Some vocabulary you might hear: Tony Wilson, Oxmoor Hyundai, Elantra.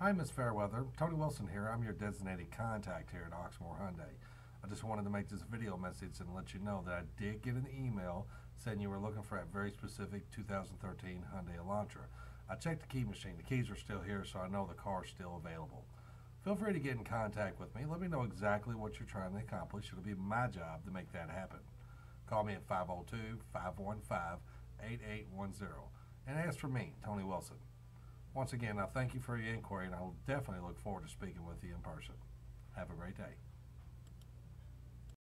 Hi, Ms. Fairweather. Tony Wilson here. I'm your designated contact here at Oxmoor Hyundai. I just wanted to make this video message and let you know that I did get an email saying you were looking for a very specific 2013 Hyundai Elantra. I checked the key machine. The keys are still here, so I know the car is still available. Feel free to get in contact with me. Let me know exactly what you're trying to accomplish. It'll be my job to make that happen. Call me at 502-515-8810 and ask for me, Tony Wilson. Once again, I thank you for your inquiry, and I will definitely look forward to speaking with you in person. Have a great day.